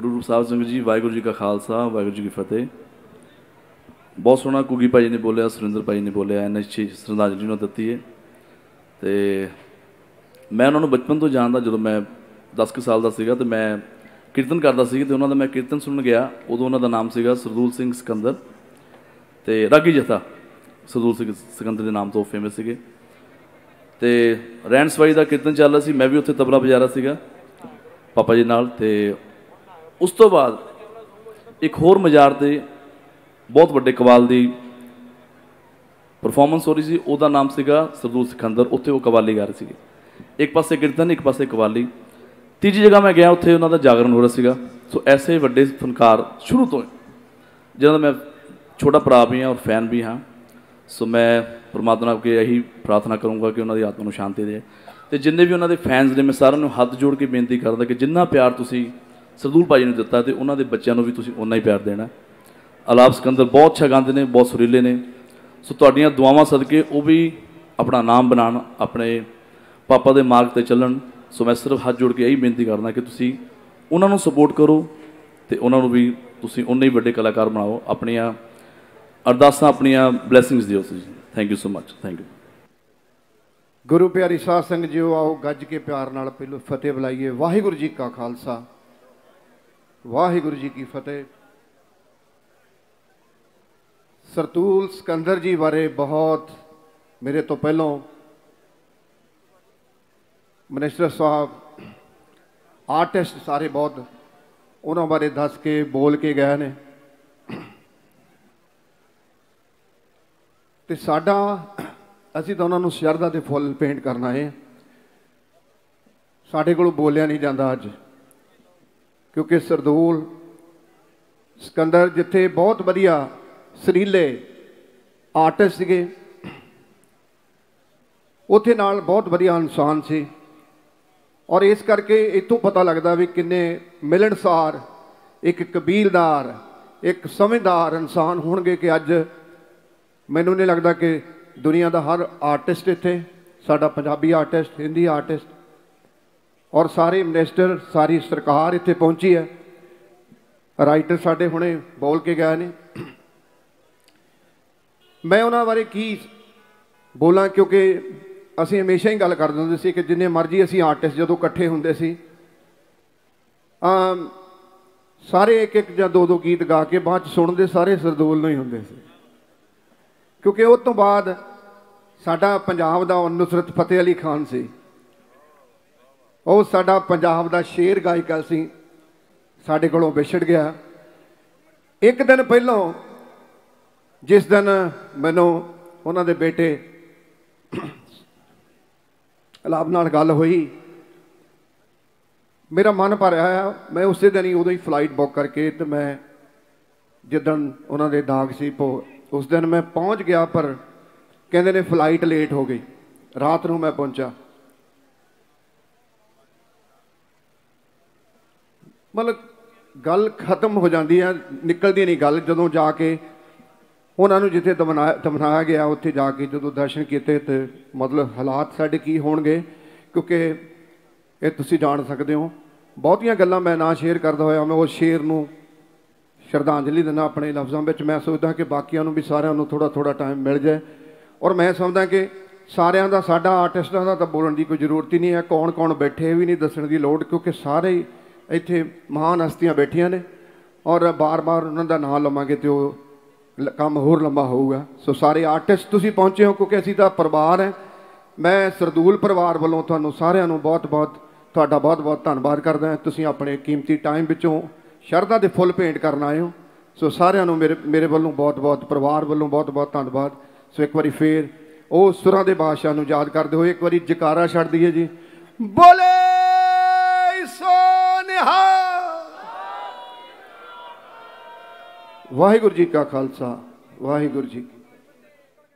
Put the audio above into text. ਗੁਰੂ ਰੂਪ ਸਾਹਿਬ ਸਿੰਘ ਜੀ, ਵਾਹਿਗੁਰੂ ਜੀ ਕਾ ਖਾਲਸਾ, ਵਾਹਿਗੁਰੂ ਜੀ ਕੀ ਫਤਿਹ। बहुत सोहना कुगी भाई ने बोलिया, सुरेंद्र भाई ने बोलिया, एन अच्छी श्रद्धांजलि उन्होंने दी है। तो मैं उन्होंने बचपन तो जानता, जो मैं 10 साल का सीगा तो मैं कीर्तन करता सी, तो उन्होंने मैं कीर्तन सुन गया, उदों उन्होंने नाम सीगा सरदूल सिंह सिकंदर, तो रागी जथा सरदूल सिंह सिकंदर के नाम तो फेमस सीगे। तो रैण सवाई का कीर्तन चल रहा सी, मैं भी उत्थे तबला बजा रहा सीगा पापा जी नाल। तो उस तो बाद एक होर मजार से बहुत वड्डे कवाल की परफॉर्मेंस हो रही सी, उहदा नाम सीगा सरदूल सिकंदर, उत्थे वो कवाली गा रहे थे, एक पासे कीर्तन एक पासे कवाली। तीजी जगह मैं गया, उत्थे उन्हों का जागरण हो रहा सीगा। सो ऐसे वड्डे फनकार शुरू तो जिन्हों मैं छोटा भरा भी हाँ और फैन भी हाँ। सो मैं परमात्मा के यही प्रार्थना करूँगा कि उन्होंने आत्मा को शांति दे। तो जिन्हें भी उन्होंने फैनस ने, मैं सारे हाथ जोड़ के बेनती करता कि जिन्ना प्यार तुसीं सरदूल भाजी ने दिता तो उन्होंने बच्चों को भी तुसीं उन्ना ही प्यार देना। अलाप सिकंदर बहुत अच्छा गाते हैं, बहुत सुरीले ने। सो तुहाड़ियां दुआवां सदके वो भी अपना नाम बनान, अपने पापा के मार्ग पर चलन। सो मैं सिर्फ हाथ जोड़ के यही बेनती करना कि तुसीं उन्हां नूं सपोर्ट करो तो उन्हां नूं भी तुसीं उन्ने ही वड्डे कलाकार बनाओ, अपनियां अरदासां अपनियां ब्लैसिंग्स दिओ। Thank you so much, thank you. गुरु प्यारी साध संगत जी, आओ गज के प्यार नाल पहलो फतेह बुलाइए। वाहिगुरू जी का खालसा, वाहिगुरू जी की फतेह। सरदूल सिकंदर जी बारे बहुत मेरे तो पहलों मिनिस्टर साहब आर्टिस्ट सारे बहुत उन्होंने बारे दस के बोल के गए ने। तो साडा असी तो उन्होंने शरदा के फुल पेंट करना है, साढ़े को बोलिया नहीं जाता अज, क्योंकि सरदूल सिकंदर जिथे बहुत वधिया सरीले आर्टिस्ट थे, उत्थे नाल बहुत वधिया इंसान सी, और इस करके इतों पता लगता भी किन्ने मिलनसार, एक कबीलदार, एक समझदार इंसान होणगे कि अज मैनूं नहीं लगता कि दुनिया का हर आर्टिस्ट इत्थे साडा पंजाबी आर्टिस्ट, हिंदी आर्टिस्ट और सारे मिनिस्टर, सारी सरकार इत्थे पहुंची है। राइटर साडे हुणे बोल के गए ने, मैं उन्होंने बारे की बोला, क्योंकि असी हमेशा ही गल कर देंदे सी कि जिन्ने मर्जी असी आर्टिस्ट जदों इकट्ठे हुंदे सी सारे एक एक जां दो गीत गा के बाद सुनदे सारे सरदूल नूं ही हुंदे सी, क्योंकि उस तों बाद साडा पंजाब दा नुसरत फतेह अली खान सी, उह साडा पंजाब दा शेर गायिका सी, साडे कोलों विछड़ गया। एक दिन पहलों जिस दिन मैनों उन्होंने बेटे अलाप नाल गल हुई, मेरा मन भरिया, मैं उस दिन ही उदों ही फ्लाइट बुक करके, तो मैं जिदन उन्होंने डाक सी उस दिन मैं पहुँच गया, पर कहते ने फ्लाइट लेट हो गई, रात को मैं पहुँचा। मतलब गल खत्म हो जाती है, निकलती नहीं गल, जदों जाके उन्होंने जिथे दमनाया गया उत्थे जाके जो दर्शन किए, तो मतलब हालात साढ़े की होणगे, क्योंकि ये तुसीं जान सकते हो। बहुतियां गल्लां मैं ना शेयर करता होया, मैं उस शेर नूं श्रद्धांजलि देना अपने लफ्ज़ों में। मैं सोचदा कि बाकियां नूं भी सारियां नूं थोड़ा थोड़ा टाइम मिल जाए, और मैं समझदा कि सारियां दा साडा आर्टिस्टां दा तां बोलण दी कोई जरूरत ही नहीं है, कौन कौन बैठे भी नहीं दस्सण दी लोड़, क्योंकि सारे इत्थे महान हस्तियां बैठियां ने, और बार बार उन्हां दा नाम लवांगे तो काम होर लंबा होगा। सो सारे आर्टिस्ट तुसीं पहुँचे हो, क्योंकि असीं तां परिवार है। मैं सरदूल परिवार वालों तुहानूं सारियां नूं बहुत बहुत धन्नवाद करदा, तुसीं अपने कीमती टाइम विचों शरदा दे फुल भेंट करन आए हो। सो सारियां नूं मेरे वालों बहुत परिवार वालों बहुत धन्नवाद। सो एक वारी फिर उह सुरां दे बादशाह नूं याद करदे होए एक वारी जकारा छड्ड दईए जी, बोले सोनिहा। वाहिगुरू जी का खालसा, वाहिगुरू जी।